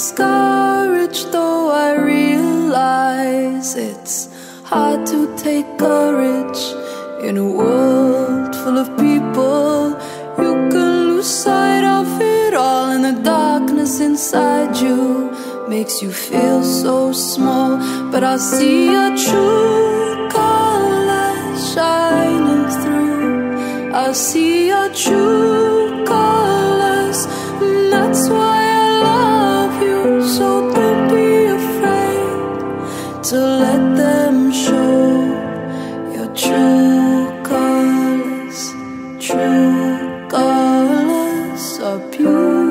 discouraged, though I realize it's hard to take courage in a world full of people. You can lose sight of it all, and the darkness inside you makes you feel so small. But I see your true colors shining through. I see your true colors, and that's why I love you. So don't be afraid to let them show your true colors. True colors are beautiful.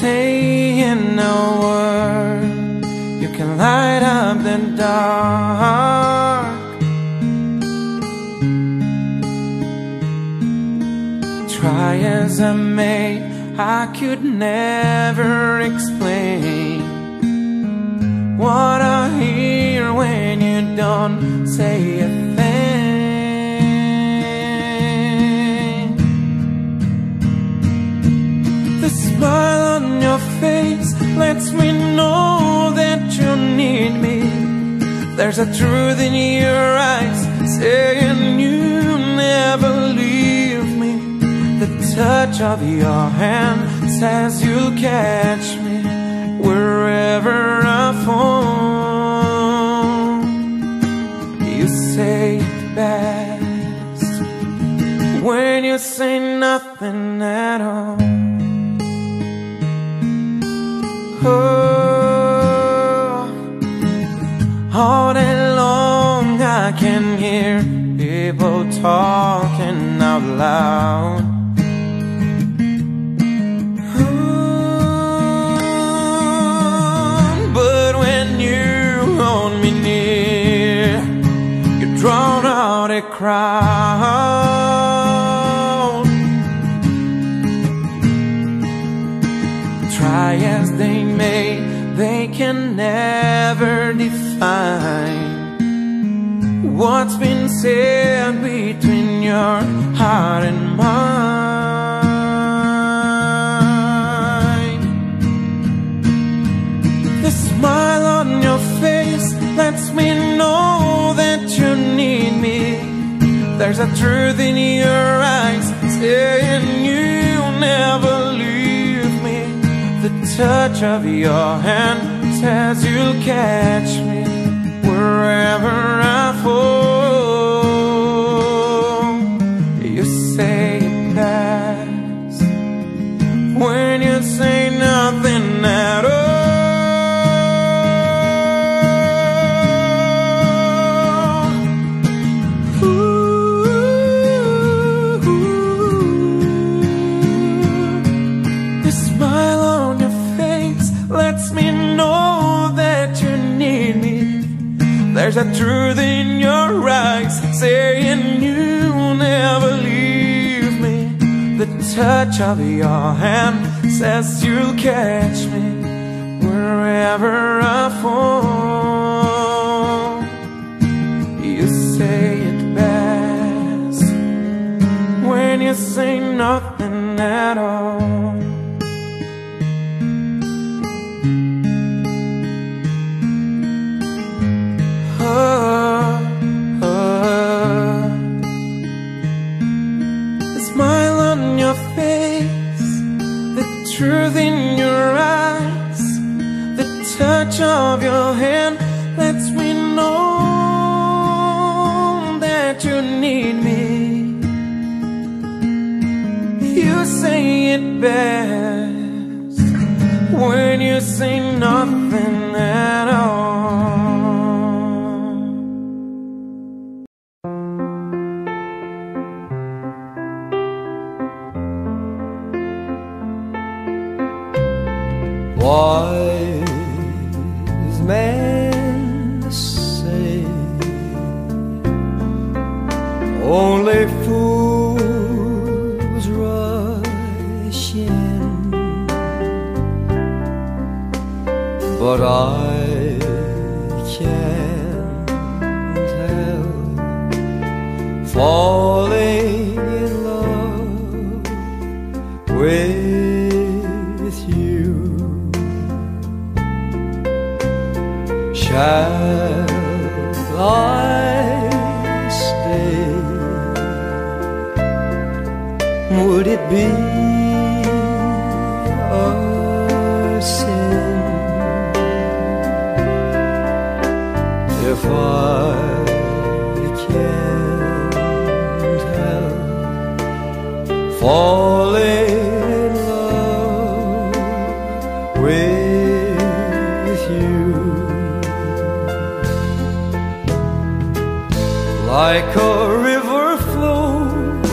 saying a word, you can light up the dark. Try as I may, I could never explain what I hear when you don't say a thing. The smile on your face lets me know that you need me. There's a truth in your eyes saying you never leave me. The touch of your hand says you'll catch me wherever I fall. You say it best when you say nothing at all. Oh, all day long I can hear people talking out loud. Drown out a crowd. Try as they may, they can never define what's been said between your heart and mine. The smile on your face lets me know that you need me. There's a truth in your eyes saying you never leave me. The touch of your hand says you'll catch me wherever I fall. You say it best when you say nothing at all. There's a truth in your eyes saying you'll never leave me. The touch of your hand says you'll catch me wherever I fall. You say it best when you say nothing at all. The smile on your face, the truth in your eyes, the touch of your hand lets me know that you need me. You say it best when you say nothing at all. Wise men say only fools rush in, but I can't help falling in love with you. Shall I stay? Would it be a sin if I can't help falling in love with you? Like a river flows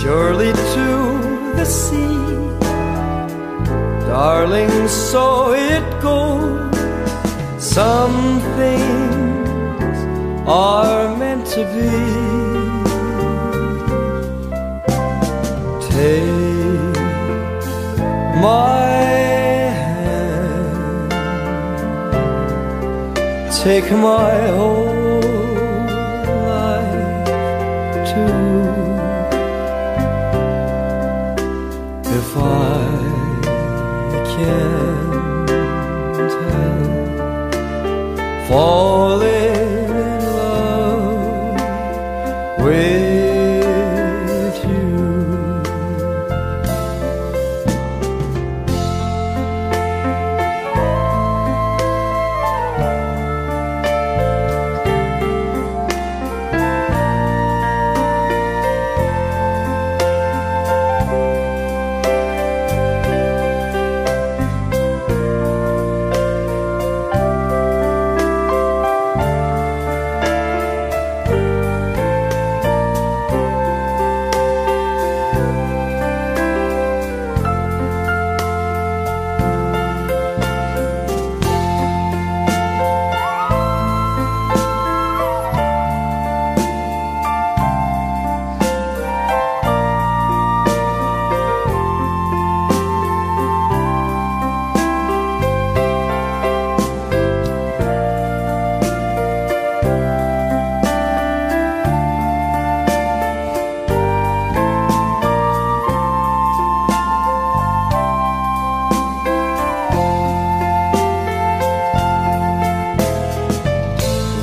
surely to the sea, Darling, so it goes. Some things are meant to be. Take my hand, take my whole life too. If I can't help falling in love with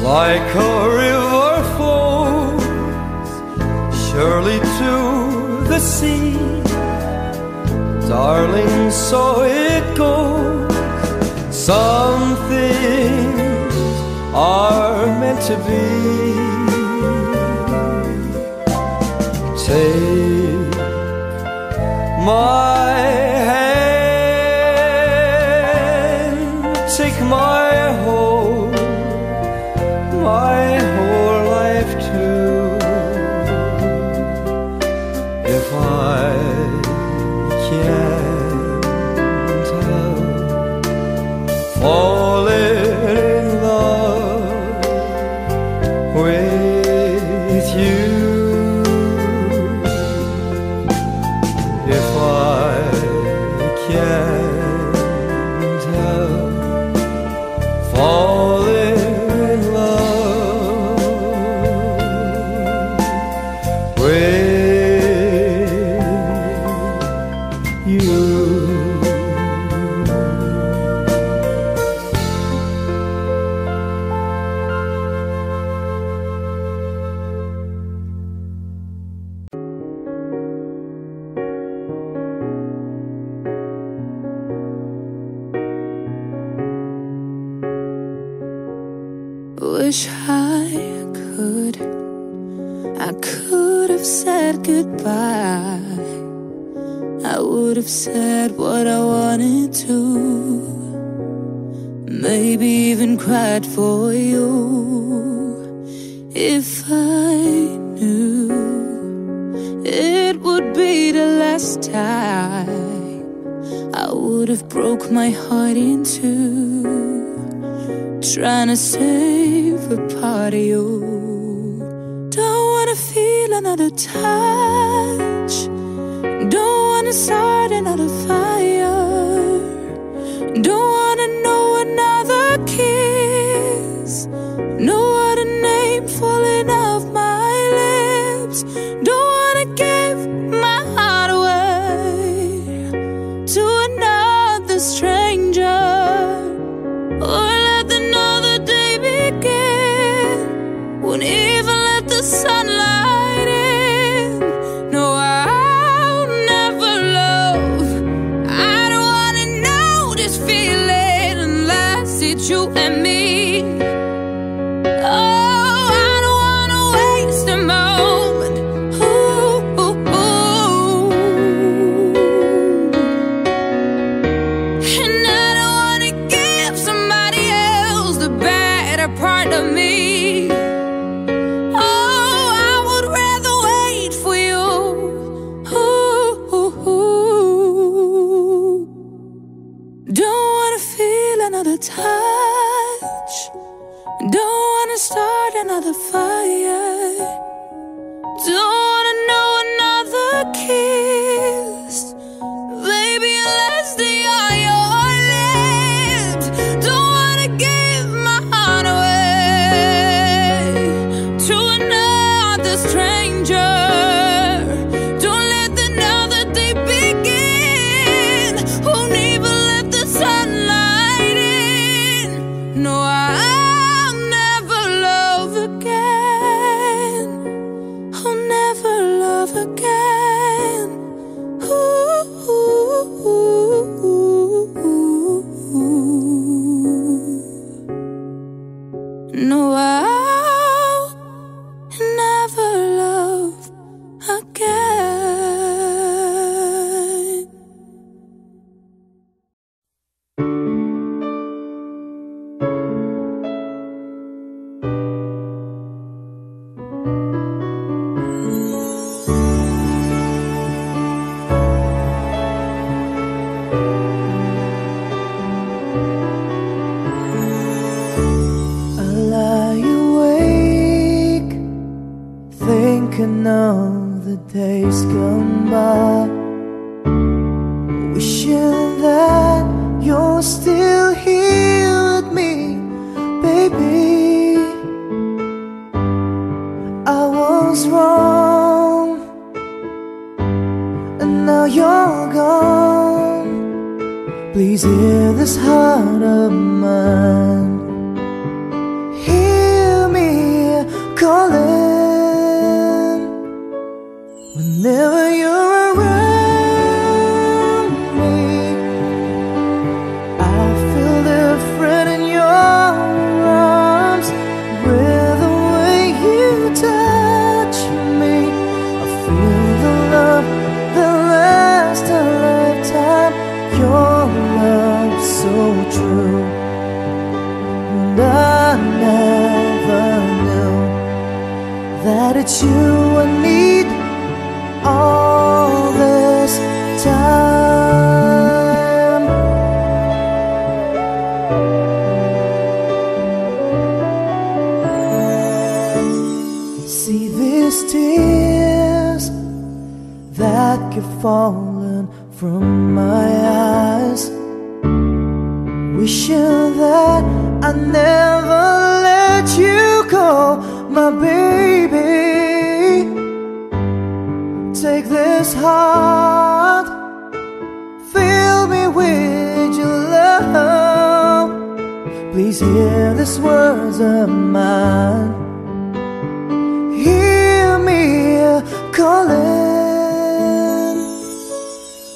like a river flows surely to the sea. Darling, so it goes. Some things are meant to be. Take my hand, take my whole. My whole life too. If I can't help falling in love with you, if I can't help falling. Wish I could have said goodbye. I would have said what I wanted to, maybe even cried for you. If I knew it would be the last time, I would have broke my heart in two, trying to save a part of you. Don't wanna feel another touch, don't wanna start another fire, don't wanna know another kiss, no other name falling off my lips. Don't wanna give my heart away to another stranger, or won't even let the sunlight in. No, I'll never love. I don't wanna know this feeling unless it's you and me. Oh, I don't wanna waste a moment. Ooh, ooh, ooh. And I don't wanna give somebody else the better part of me. touch. Don't wanna start another fire. Don't wanna know another kiss. Baby, unless they are your lips. Don't wanna give my heart away to another stranger. Don't let another day begin. Won't even let the sunlight in. No, I'll never love again. I'll never love again. Ooh, ooh, ooh, ooh, ooh. No, I'll never love again. I'll lie awake, thinking of the days gone by, wishing that you're still here with me, baby. I was wrong, and now you're gone. Please hear this heart of mine. Hear me calling. Whenever you're around me, I feel different in your arms. With the way you touch me, I feel the love that lasts a lifetime. Your love so true, and I never knew that it's you I need all this time. See these tears that keep falling from my eyes, wishing that I never let you go, my baby. Take this heart, fill me with your love. Please hear these words of mine. Hear me calling.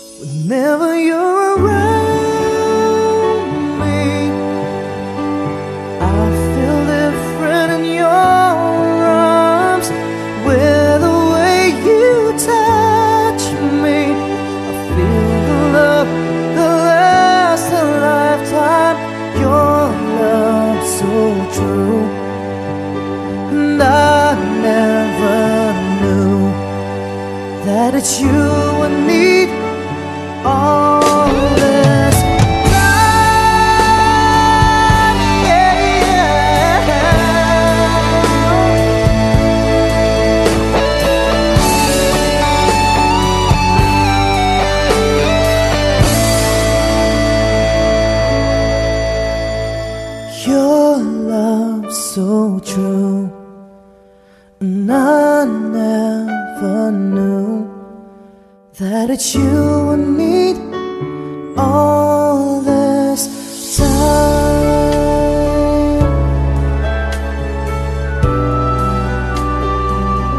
Whenever you're around me, I feel different in your arms. With the way you touch me, I feel the love that lasts a lifetime. Your love so true, and I never knew that it's you I need all this time. Your love so true, and I never knew that it's you I need all this time.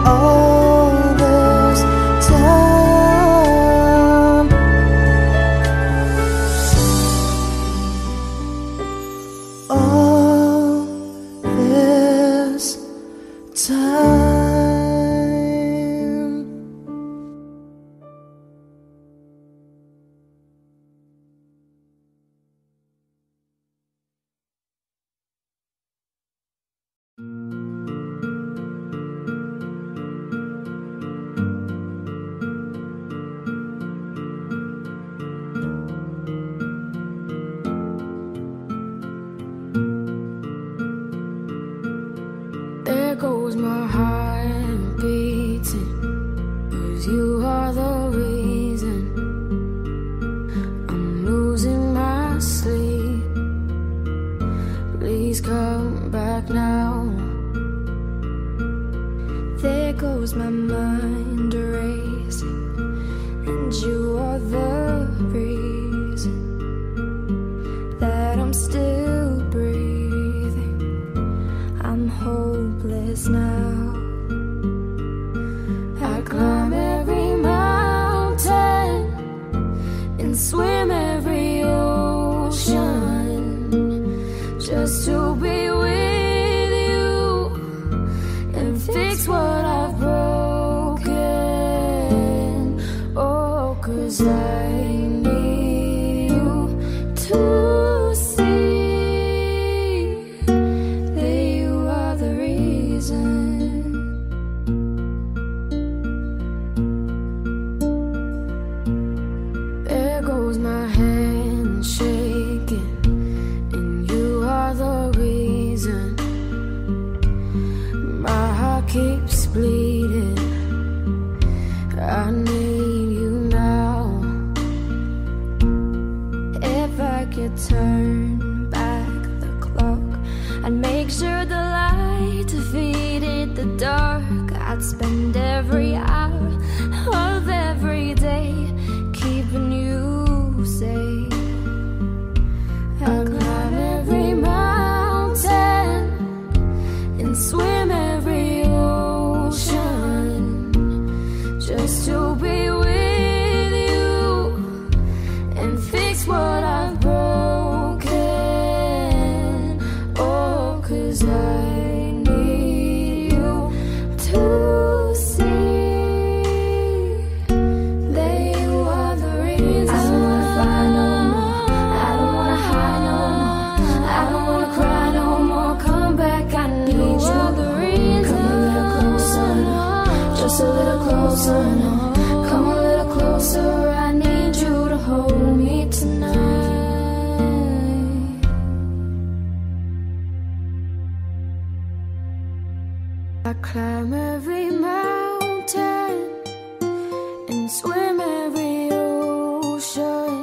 All this time. All this time. back now. There goes my mind racing, and you are the reason that I'm still breathing. I'm hopeless now. I climb every mountain and swim every ocean just to be with you and fix what I've broken. Oh, 'cause I need you to see that you are the reason. There goes my hand shaking, and you are the reason my heart keeps bleeding. I need you now. If I could turn back the clock, I'd make sure the light defeated the dark. I'd spend every hour of every day keeping you safe. I climb every mountain and swim every ocean just to be with you and fix what I've broken. Oh, 'cause I need you to see that you are the reason. I don't wanna fly no more, I don't wanna hide no more, I don't wanna cry no more. Come back, I need you. You are the reason. Come a little closer, no, just a little closer, no. Come a little closer, I need you to hold me tonight. I climb every mountain and swim every ocean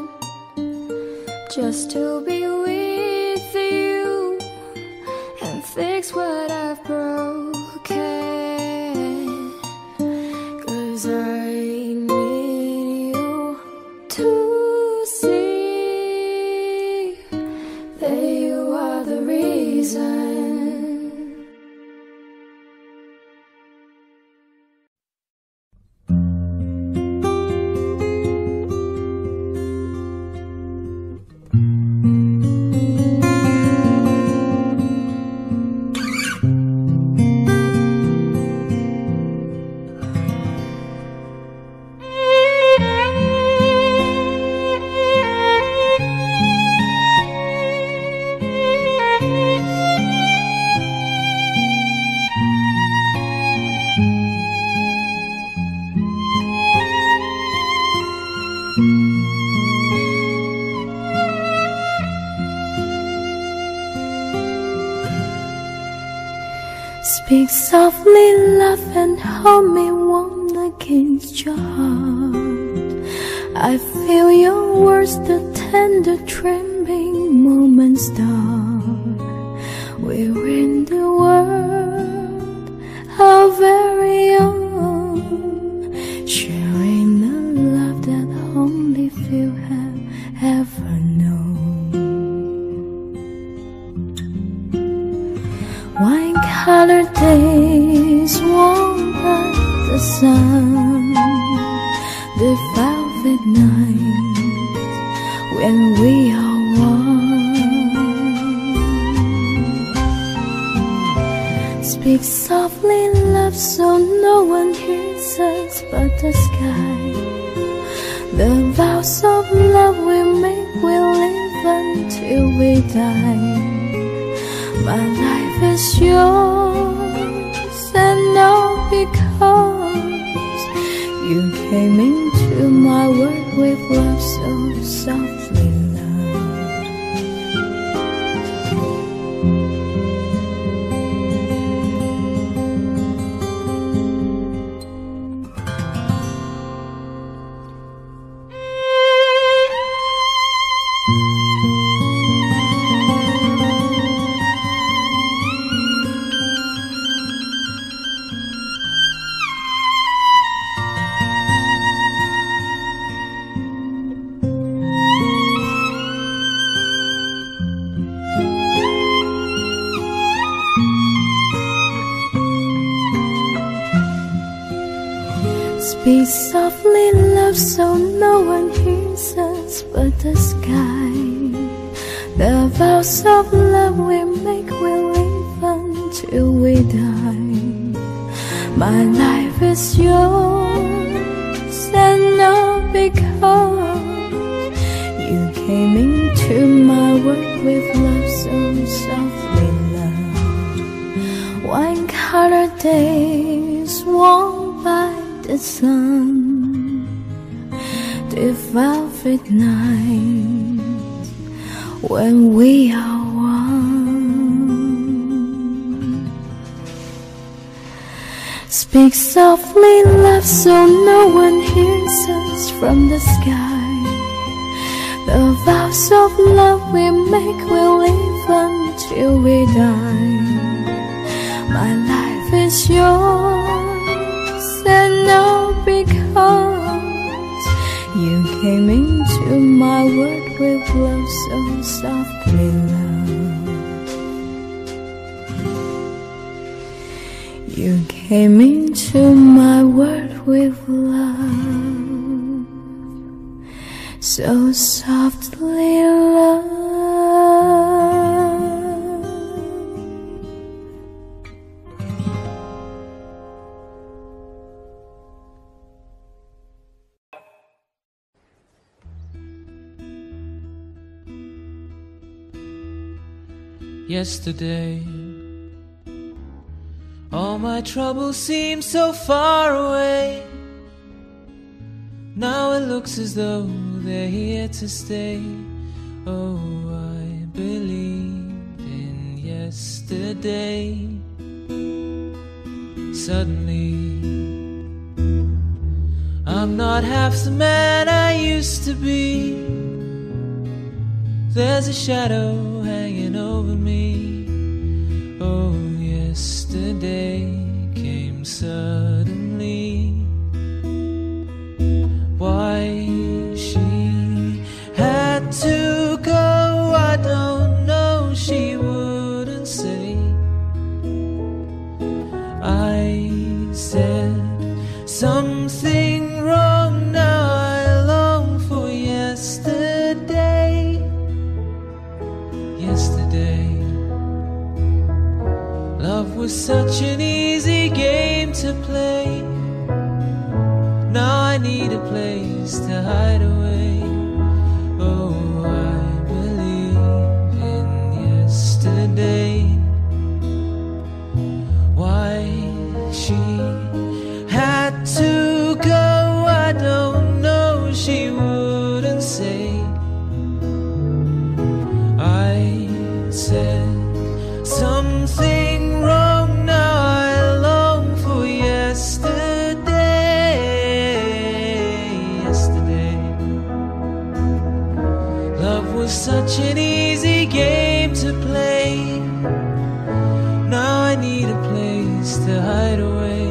just to be with you and fix what I've broken. 'Cause I need you to see that you are the reason. Speak softly, love, and hold me warm against your heart. I feel your words, the tender trembling moments start. We're in the world, our very own, sharing the love that only few have ever known. Wine-colored days warm by the sun, the velvet night when we are one. Speak softly, love, so no one hears us but the sky. The vows of love we make will live until we die. My life is yours, and all because you came into my world with love so softly, love. Speak softly, love, so no one hears us but the sky. The vows of love we make will live until we die. My life is yours, and all because you came into my world with love so softly, love. One color days warm by the sun, the velvet night when we are one. Speak softly, love, so no one hears us from the sky. The vows of love we make will live until we die. My life is yours, and all because you came into my world with love so softly, love. You came into my world with love so softly, love. Yesterday, all my troubles seemed so far away. Now it looks as though they're here to stay. Oh, I believed in yesterday. Suddenly, I'm not half the man I used to be. There's a shadow hanging over me. Oh, yesterday came suddenly. Why she had to go, I don't know, she wouldn't say. I said something wrong, now I long for yesterday. Yesterday, love was such an easy game to play. Now I need a place to hide away. Oh, I believe in yesterday. Why she had to go, I don't know, she wouldn't say. I said something wrong, now I long for yesterday. Such an easy game to play. Now I need a place to hide away.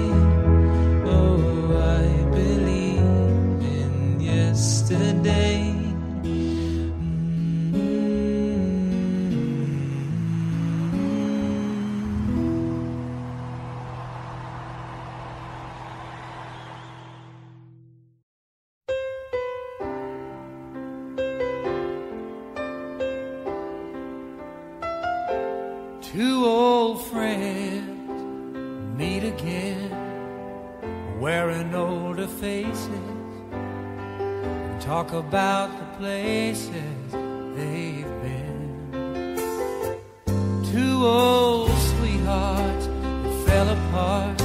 Oh, I believe in yesterday. Two old friends meet again, wearing older faces, and talk about the places they've been. Two old sweethearts that fell apart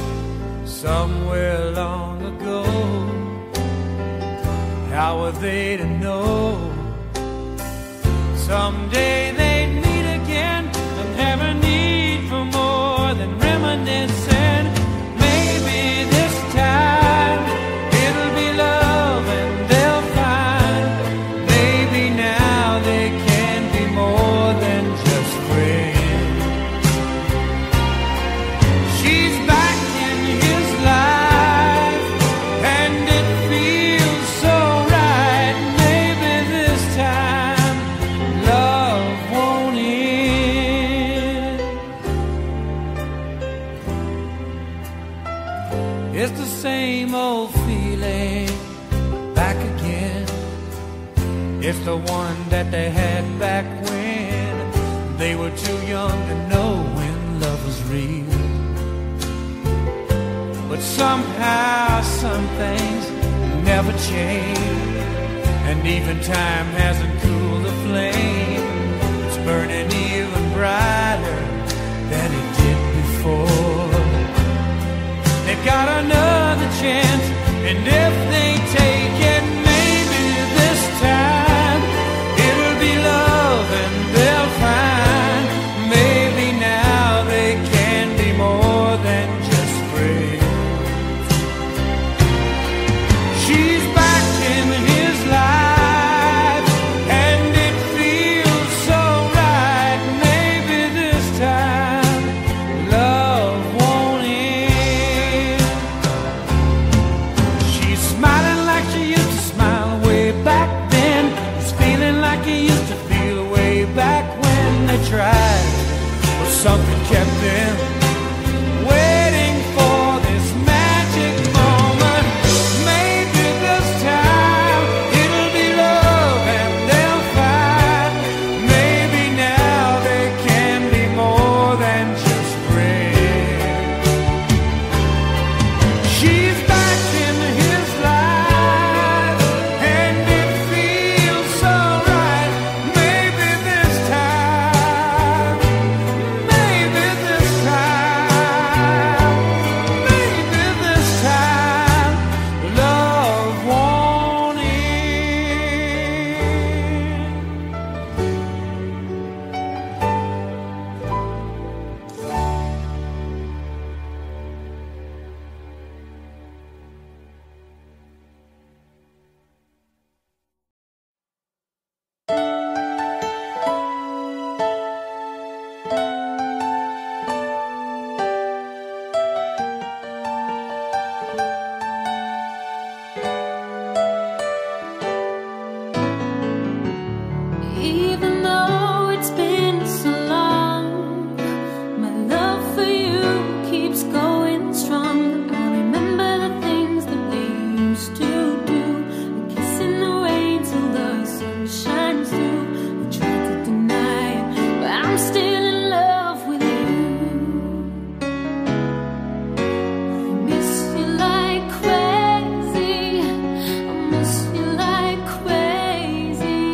somewhere long ago. How are they to know? Someday they'd meet again. Have a need for more than reminiscing. Maybe this time it'll be love and they'll find. Maybe now they can be more than just friends. She's back in his life and it feels so right. Maybe this time love won't It's the same old feeling back again. It's the one that they had back when they were too young to know when love was real. But somehow some things never change, and even time hasn't cooled the flame. It's burning even brighter than it did before. They've got another chance, and if they take it, maybe this time it'll be love and they'll find. Maybe now they can be more than just friends. She's back in his life, and it feels so right. Maybe this time love won't end. She's smiling like she used to smile way back then. He's feeling like he used to feel way back when they tried, but something kept them waiting for this magic moment. Maybe this time it'll be love and they'll find. Maybe now they can be more than just friends. She's back in his life, and it feels so right. Maybe this time, maybe this time, maybe this time love won't end. Even though it's been so long, my love for you keeps going strong. I remember the things that we used to do, kissing away till the sun shines through. I try to deny it, but I'm still in love with you. I miss you like crazy, I miss you like crazy.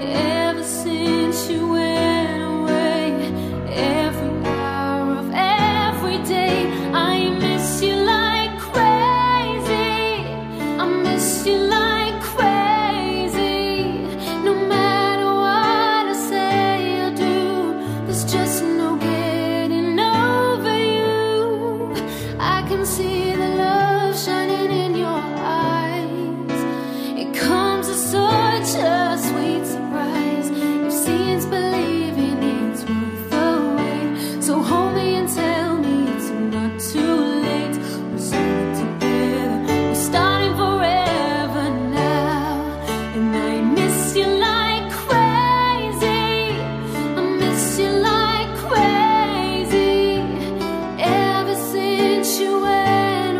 Ever since you went away, every hour of every day, I miss you like crazy. I miss you like crazy. No matter what I say or do, there's just no getting over you. I can see the love shining in your eyes. It comes as such a sweet surprise. If seeing's believing, it's worth the wait. So hold me and tell me it's not too late. We're starting together, we're starting forever now. And I miss you like crazy, I miss you like crazy. Ever since you went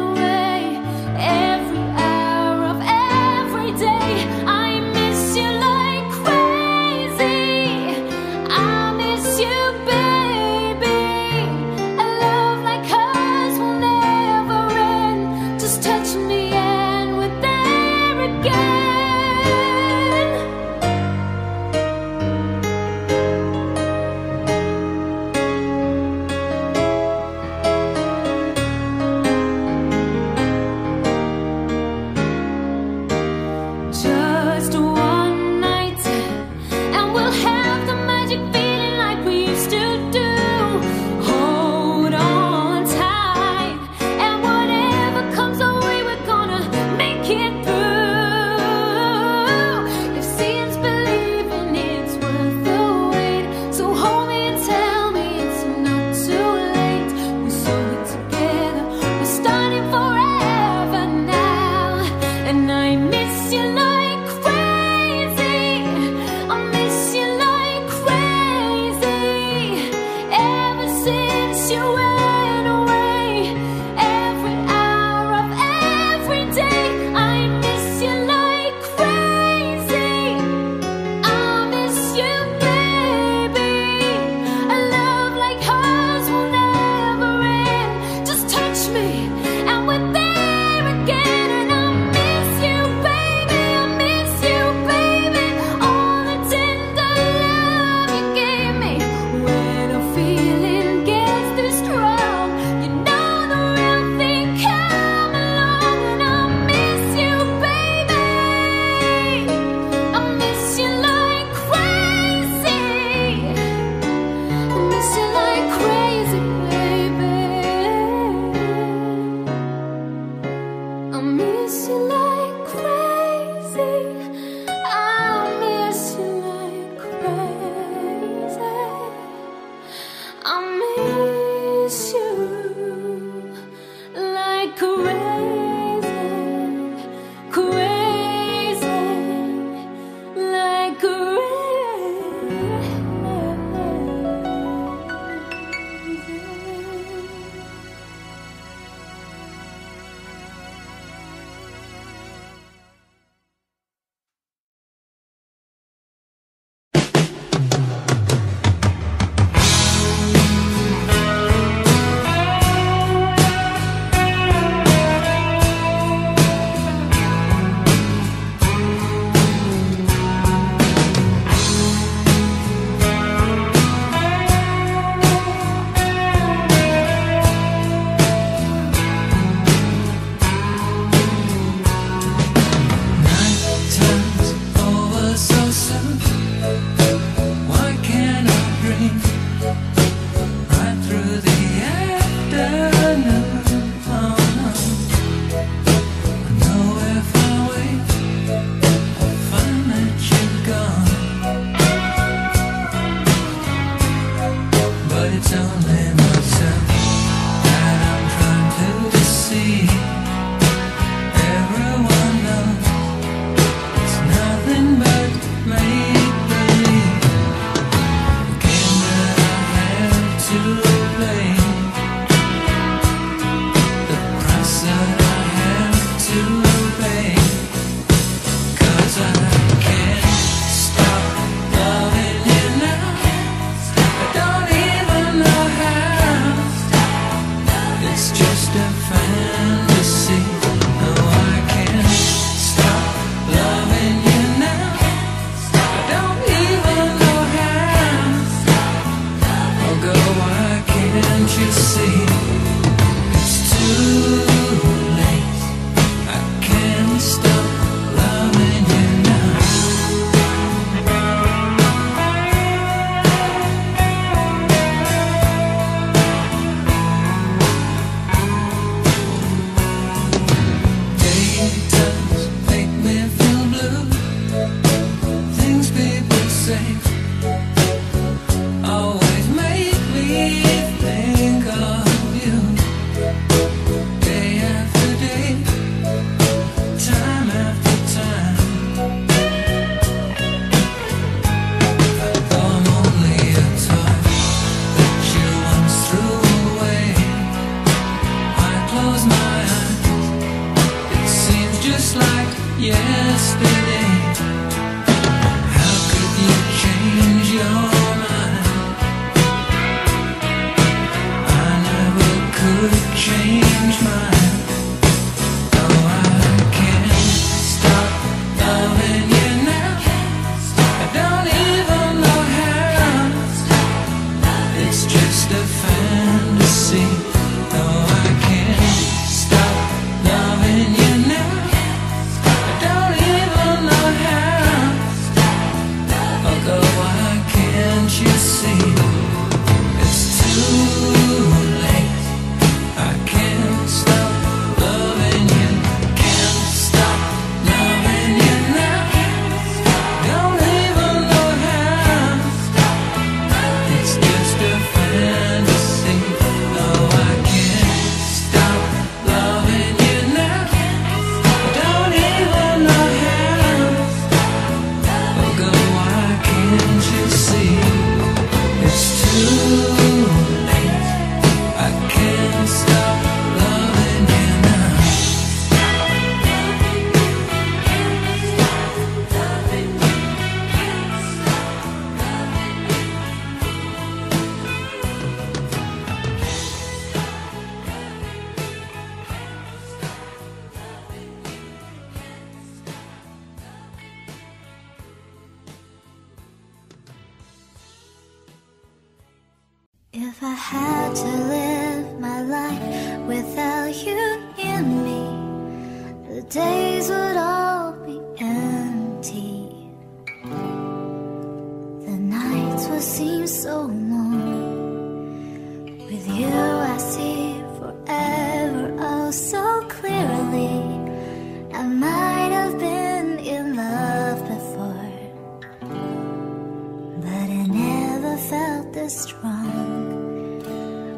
Strong.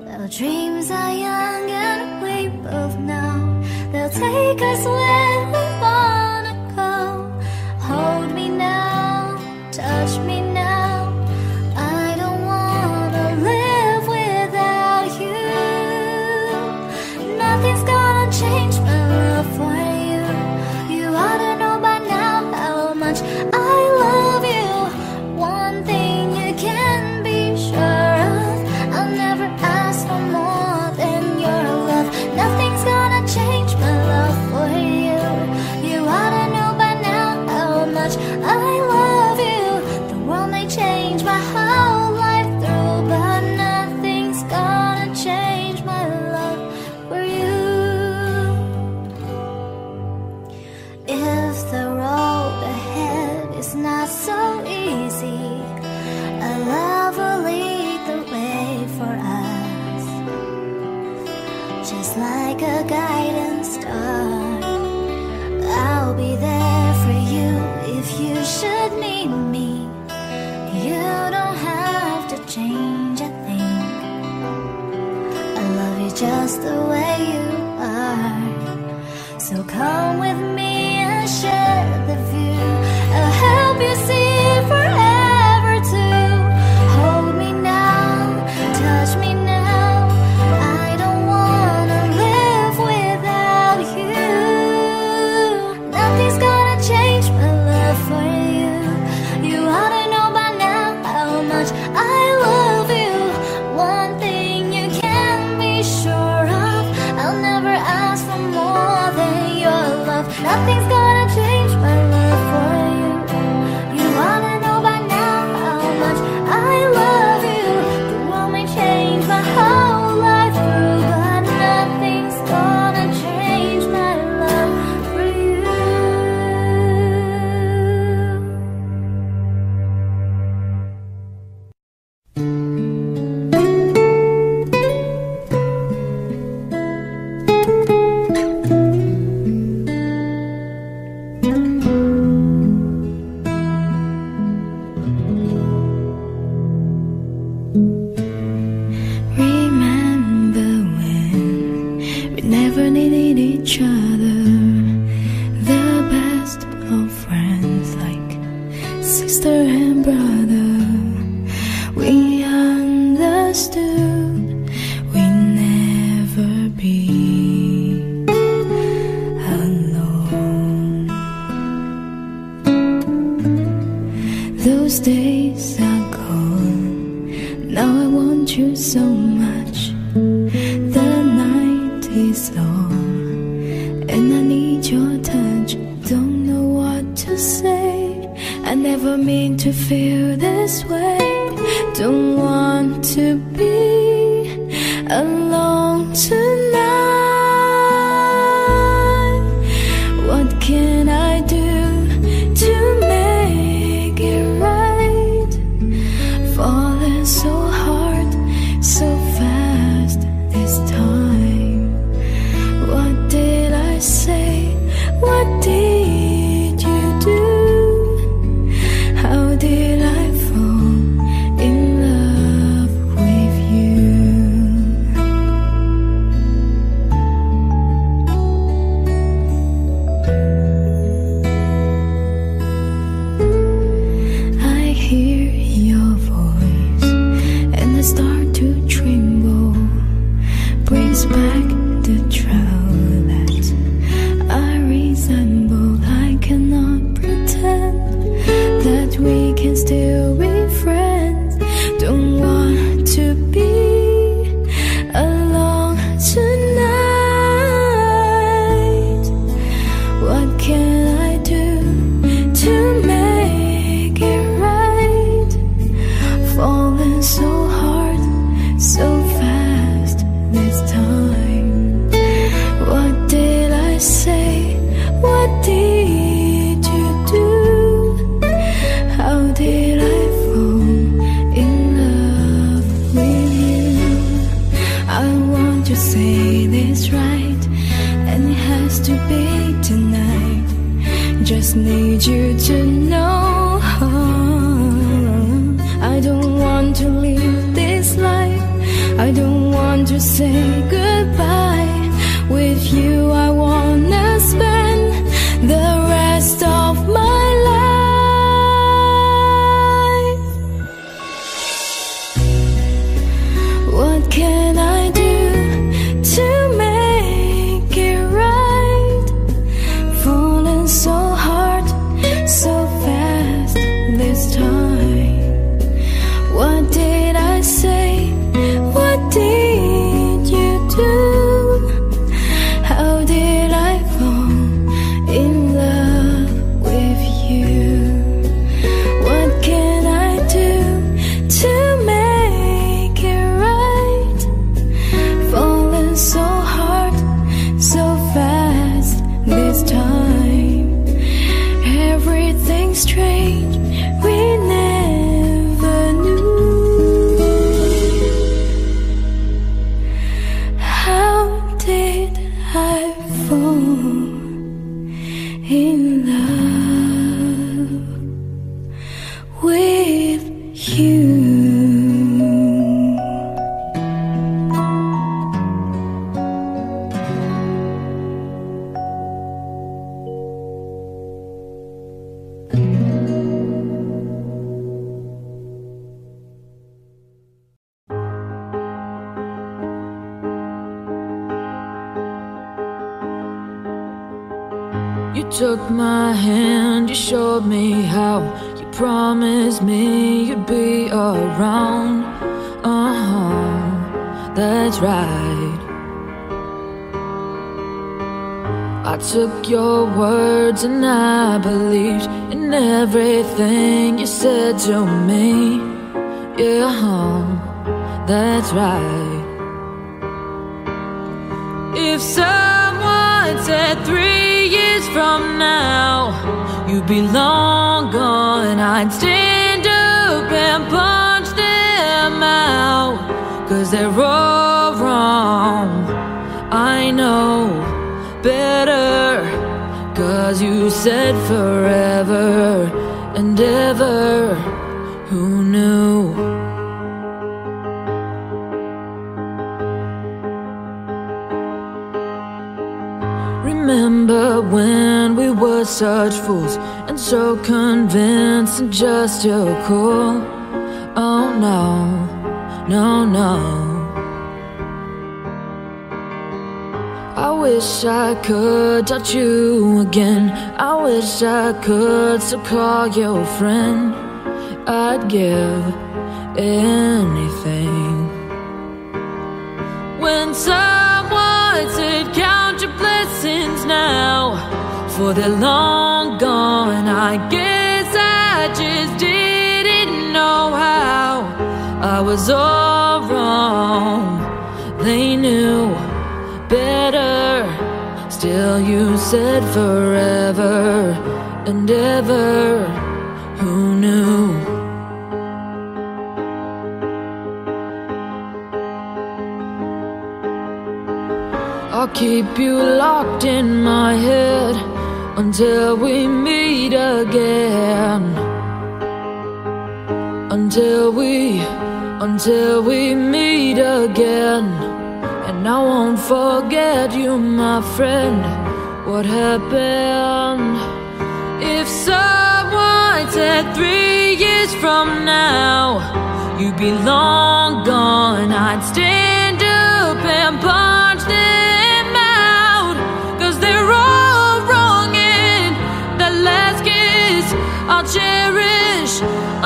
Well, dreams are young and we both know take us where we wanna go. Hold me now, touch me now. I don't wanna live without you. Nothing's gonna change my love for you. You ought to know by now how much I love you. One thing you can be sure of, I'll never ask for more than your love. Nothing's gonna change my love for you. You ought to know by now how much I love you. The world may change my whole life through, but nothing's gonna change my love for you. If the road ahead is not so easy, a love will lead the way for us, just like a guiding star. I'll be there for you if you should need me. You don't have to change a thing. I love you just the way you are. So come with me and share the view. I'll help you see forever too. Hold me now, touch me now. I don't wanna live without you. Nothing's gonna change my love for you. You ought to know by now how much I love you. One thing you can be sure of, I'll never ask for more than your love. Nothing's gonna change my love for you. You ought to know by now how much I love you. The world may change my whole life through, but nothing's gonna change my love for you. Remember when we never needed each other, the best of friends, like sister and brother. We understood we'd never be alone. Those days are gone. Now I want you so much. The night is long, and I need your touch. Don't know what to say. I never mean to feel this way. Don't want to be alone tonight. What can I do to make it right? Falling so hard, so fast this time. What did I say? What did you do? How did I fall in love with you? I hear your voice and I start to tremble. Brings back the trouble that I resemble. I cannot pretend that we can still be friends. Don't want to be alone tonight. What can I do to make it right? Falling so hard, so fast this time. What did I say? What did you do? How did I fall in love with you? I want to say this right, and it has to be tonight. Just need you to know. I don't want to leave this life. I don't want to say goodbye. With you, I wanna took my hand, you showed me how. You promised me you'd be around. Uh-huh, that's right. I took your words and I believed in everything you said to me. Yeah, that's right. If someone said 3 years from now you'd be long gone, I'd stand up and punch them out, 'cause they're all wrong. I know better, 'cause you said forever and ever. Who knew? Remember when we were such fools and so convinced and just too cool? Oh no, no, no. I wish I could touch you again. I wish I could still call you a friend. I'd give anything. When someone said count your blessings now, for they're long gone, I guess I just didn't know how. I was all wrong, they knew better. Still you said forever and ever. Who knew? I'll keep you locked in my head until we meet again. Until we meet again. And I won't forget you, my friend. What happened? If someone said 3 years from now you'd be long gone, I'd stand up and punch them. I'll cherish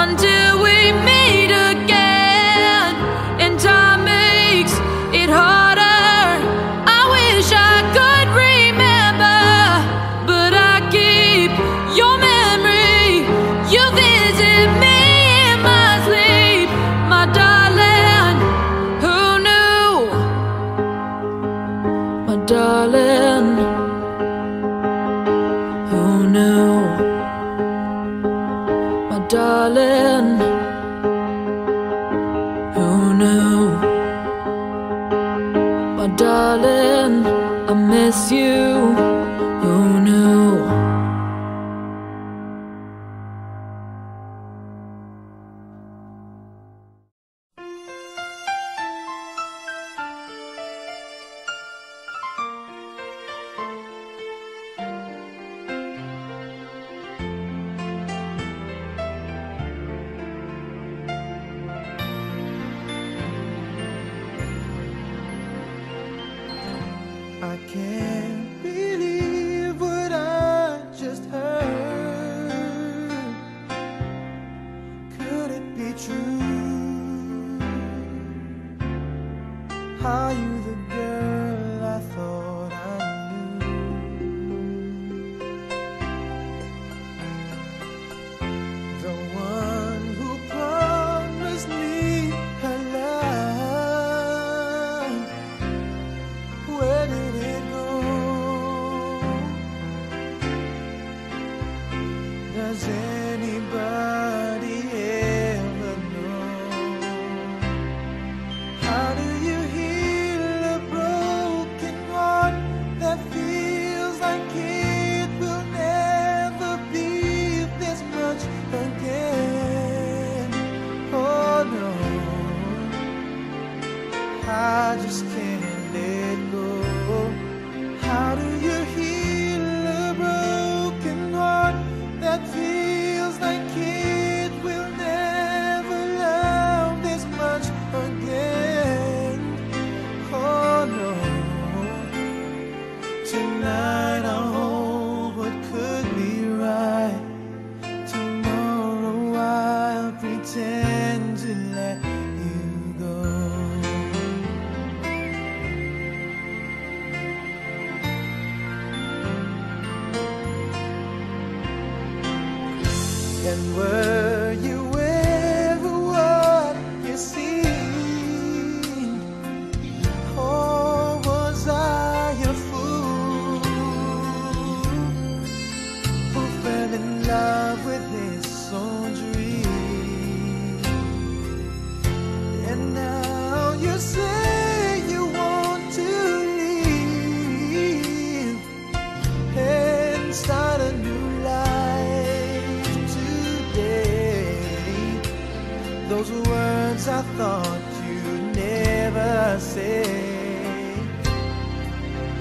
until we meet again, and time makes it harder. I wish I could remember, but I keep your memory. You visit me in my sleep, my darling. Who knew? My darling, who knew? Darling, who knew? My darling, I miss you. Who knew? And were you ever what you seemed? Or was I a fool who fell in love with this old dream? And now you say you want to leave and start a new . Those words I thought you'd never say.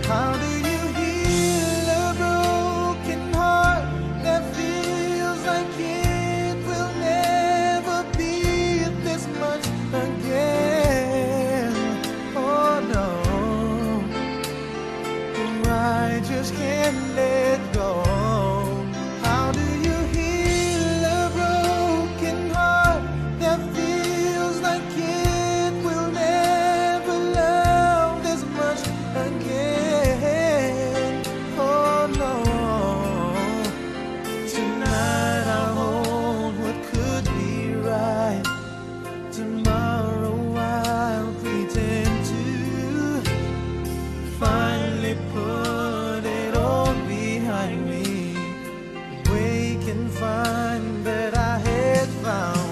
How do you heal a broken heart that feels like it will never beat this much again? Oh no, I just can't let go. How do you heal a broken heart that feels like it will never love this much again? Oh no, tonight I hold what could be right. Tomorrow I'll pretend to finally put it all behind me. Wake and find that I had found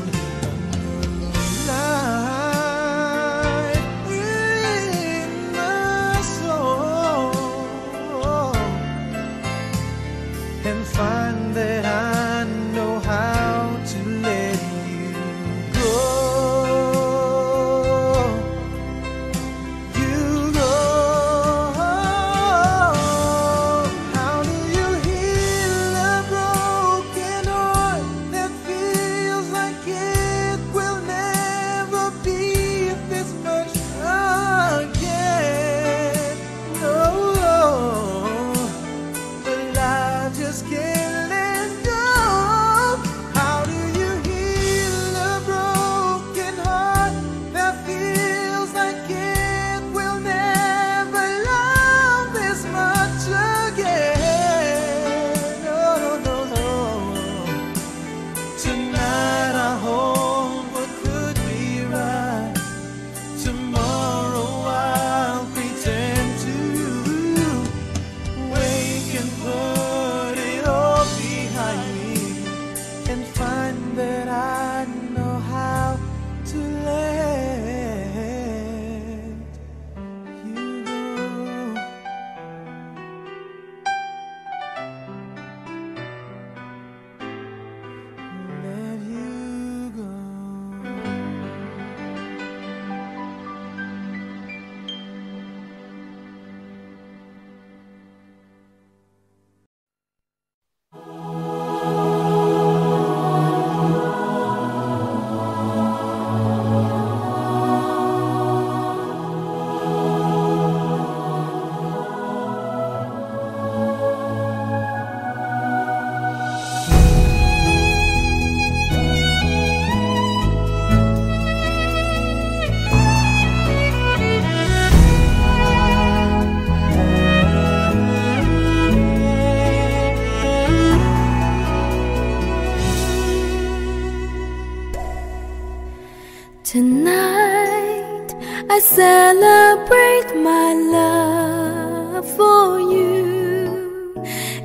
Tonight I celebrate my love for you.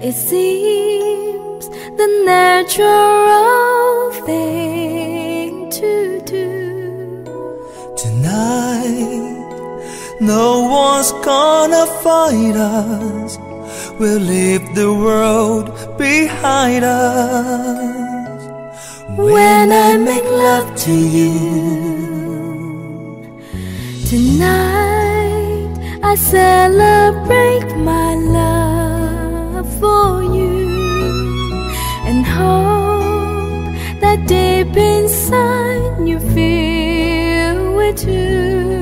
It seems the natural thing to do. Tonight no one's gonna fight us. We'll leave the world behind us. When I make love to you. Tonight I celebrate my love for you, and hope that deep inside you feel it too.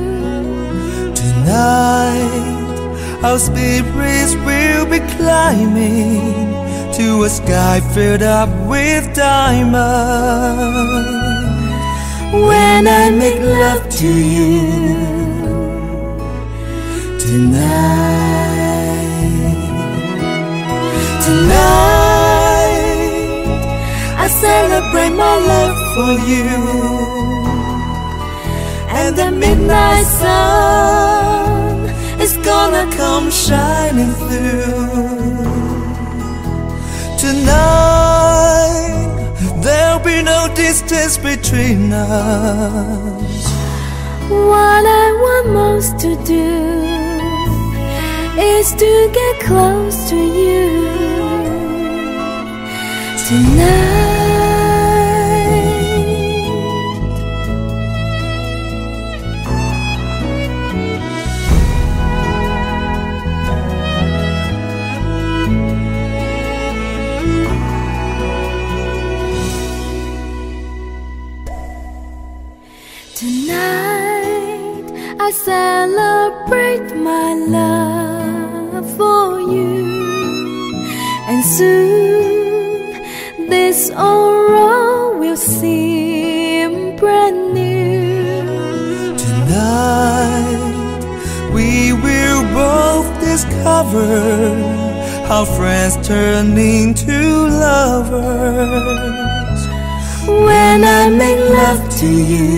Tonight our spirits will be climbing to a sky filled up with diamonds. When I make love to you tonight. Tonight I celebrate celebrate my love for you. And the midnight sun is gonna come shining through. Tonight there'll be no distance between us. What I want most to do is to get close to you. Tonight I celebrate my love for you, and soon this aura will seem brand new. Tonight we will both discover how friends turn into lovers. When I make love to you,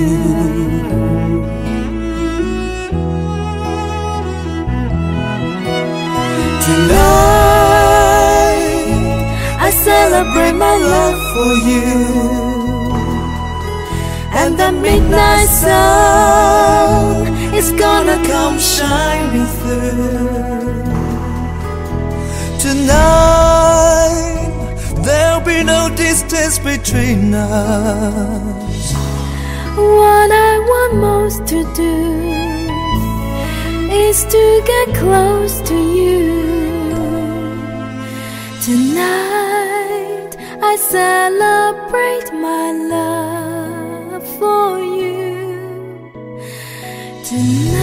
tonight celebrate my love for you. And the midnight sun is gonna come shining through. Tonight there'll be no distance between us. What I want most to do is to get close to you. Tonight I celebrate my love for you. Tonight.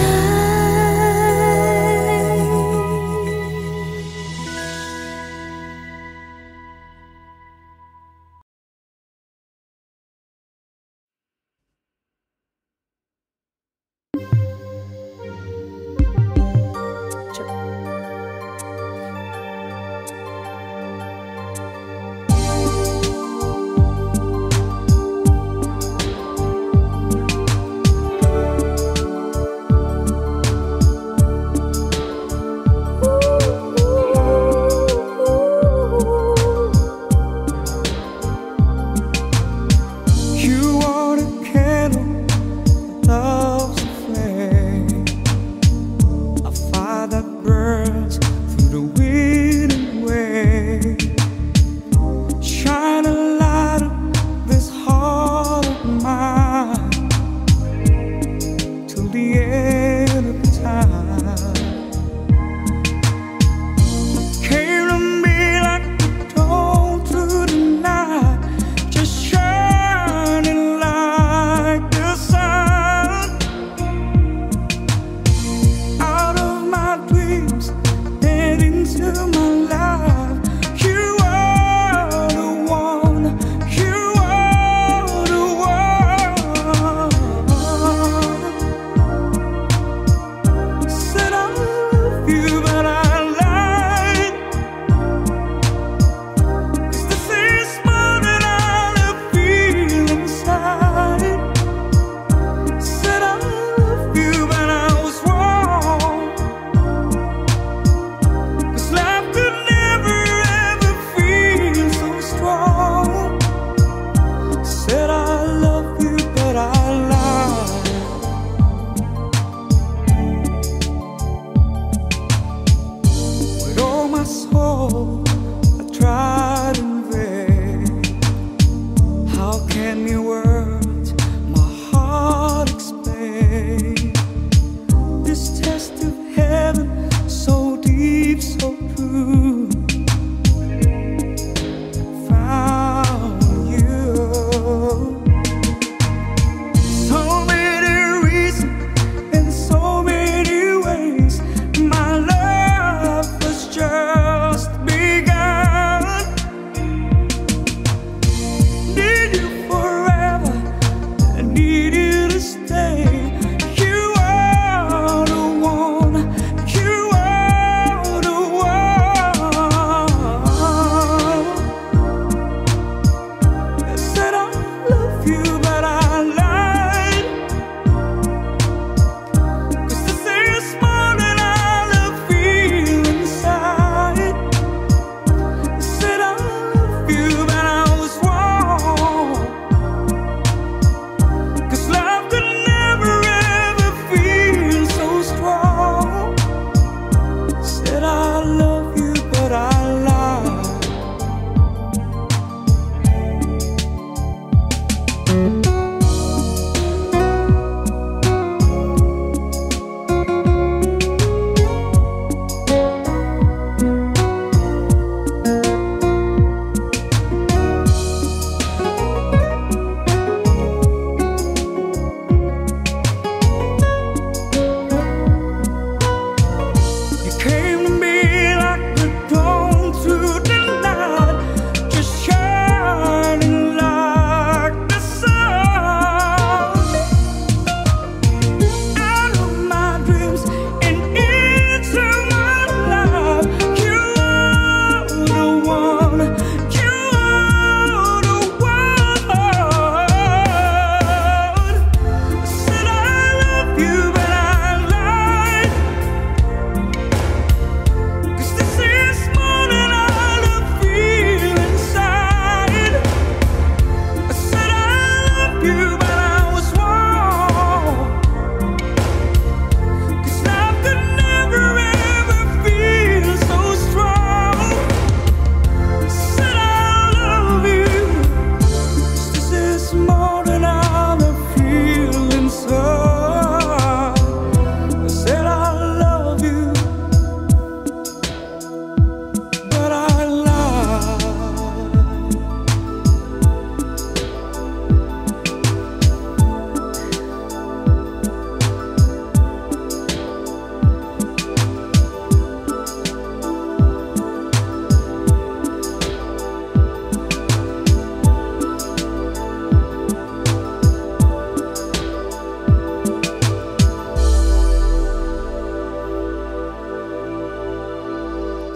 Just begun.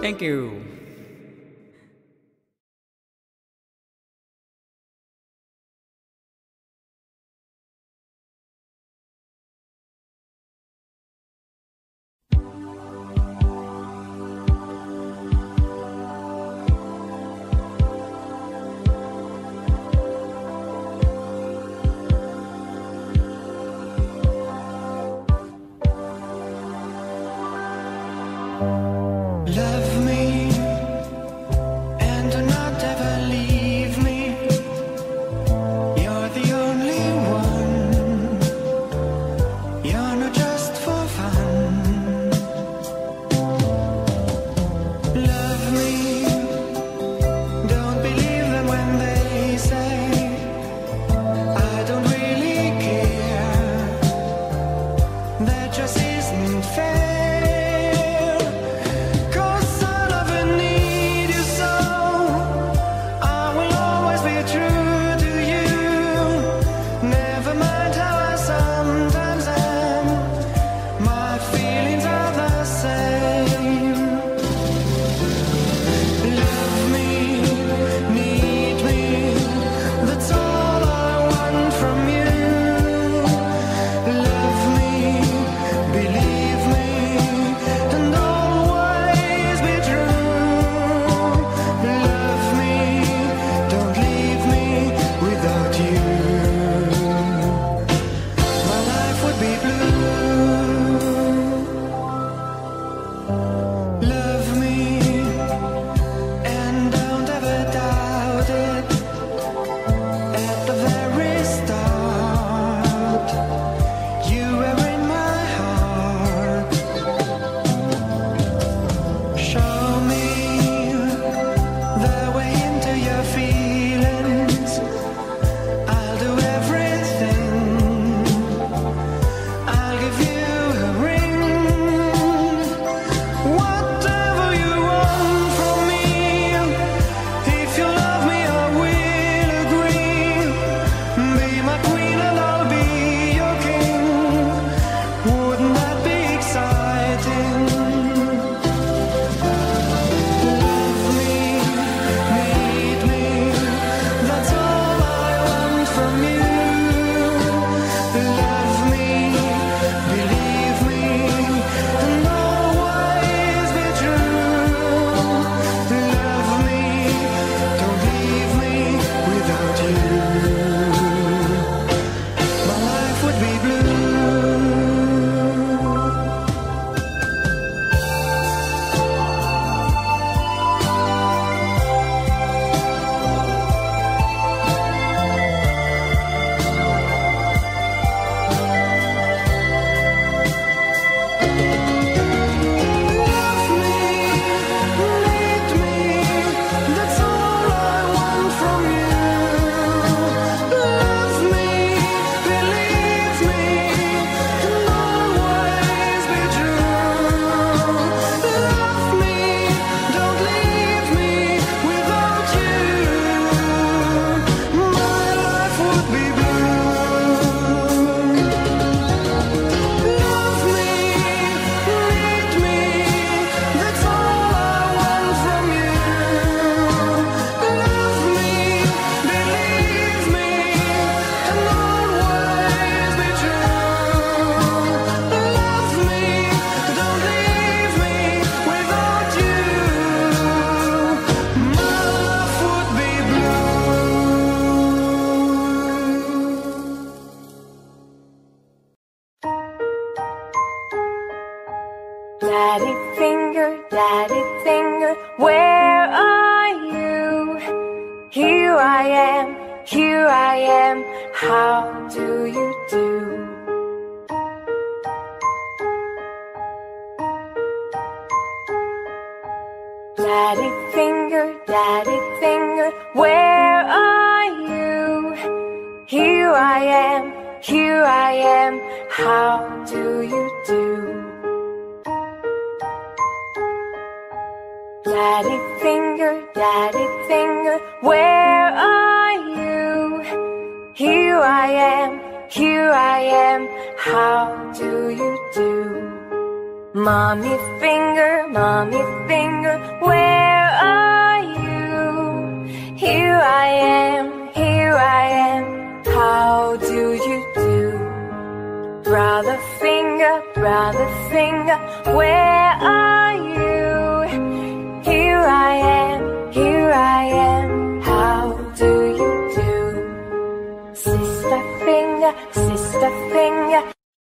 Thank you. Here I am, how do you do? Mommy finger, where are you? Here I am, how do you do? Brother finger, where are you?